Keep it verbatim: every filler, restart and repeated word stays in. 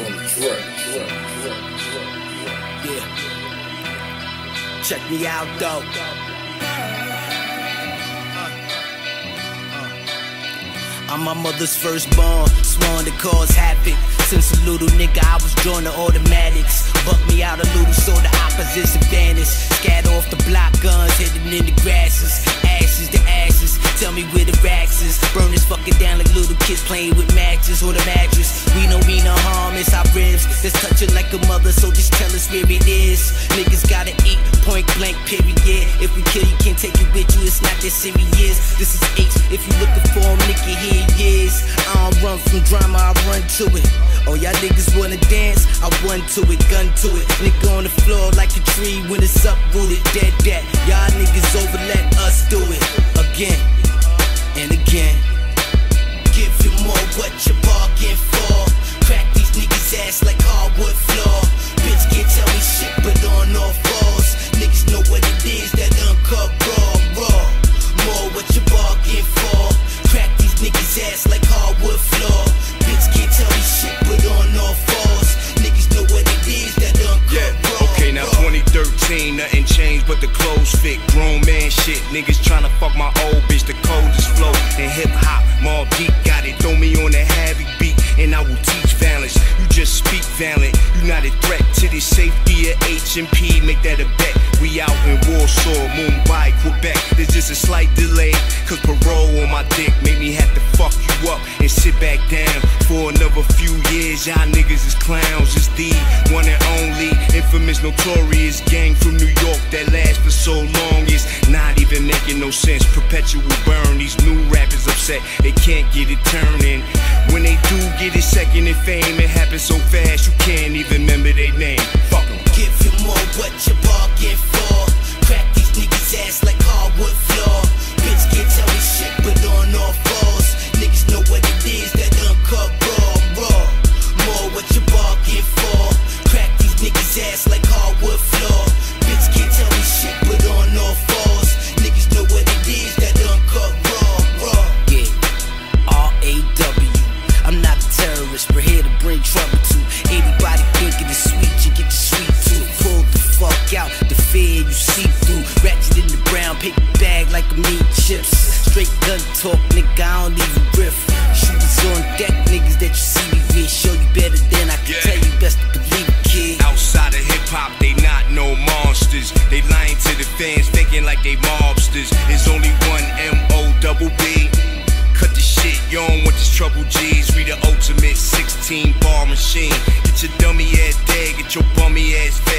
on the track. Yeah. Check me out, though. I'm my mother's firstborn, sworn to cause havoc. Since a little nigga, I was drawn to automatics. Buck me out a little so the opposition vanished. Scatter off the block, guns hidden in the grasses. Ashes to ashes, tell me where the racks is. Burn this fucking down like little kids playing with matches or the mattress. We know we no harm, it's our ribs. That's touching like a mother, so just tell us where it is. Niggas gotta eat, point blank, period. If we kill you, can't take it with you, it's not that serious. This is H, if you looking for him, nigga, here he is. I don't run from drama, I run to it. Oh, y'all niggas wanna dance? I run to it, gun to it. Nigga on the floor like a tree when it's uprooted. Dead, dead. Y'all niggas over, let us do it. Again and again. Give you more what you bargain for. Crack these niggas' ass like hardwood floor. Bitch can't tell me shit, but on all fours. Niggas know what it is, that uncut raw, raw. More what you bargain for. Crack these niggas' ass like hardwood floor. Bitch can't tell me shit, but on all fours. Niggas know what it is, that uncut yeah. raw. Okay, now twenty thirteen, nothing changed but the clothes fit. Grown man shit, niggas tryna fuck my old bitch. The coldest flow in hip hop, Mobb Deep got it. Throw me on the heavy beat, and I will teach violence. You just speak violent, you not a threat to the safety of H M P, make that a bet. We out in Warsaw, Mumbai, Quebec. There's just a slight delay, cause parole on my dick made me have to fuck you up and sit back down for another few years. Y'all niggas is clowns, it's the one and only infamous, notorious gang from New York that lasts for so long. It's not even making no sense, perpetual burn. These new rappers upset, they can't get it turning. When they do get it second in fame, it happens so fast you can't even remember their name. Fuck em. Give you more what you bargain for. Crack these niggas' ass like hardwood floor. Bitch can't tell me shit, but on all fours. Niggas know what it is, that uncut raw, raw. More what you bargain for. Crack these niggas' ass like hardwood floor. Bitch can't tell me shit, but on all fours. Niggas know what it is, that uncut raw, raw. Yeah, R A W. I'm not a terrorist, but here to bring trouble to anybody thinking it's sweet, you get the sweet tooth. Pull the fuck out, the fear you see through. Ratchet in the brown, pick the bag like a meat chips. Straight gun talk, nigga, I don't even riff. Shooters on deck, niggas that you see me with. Show you better than I can yeah. tell you, best to believe it, kid. Outside of hip-hop, they not no monsters. They lying to the fans, thinking like they mobsters. There's only one M O double B. Cut the shit, you don't want this trouble, G's. We the ultimate sixteen bar machine. Get your dummy ass dead, get your bummy ass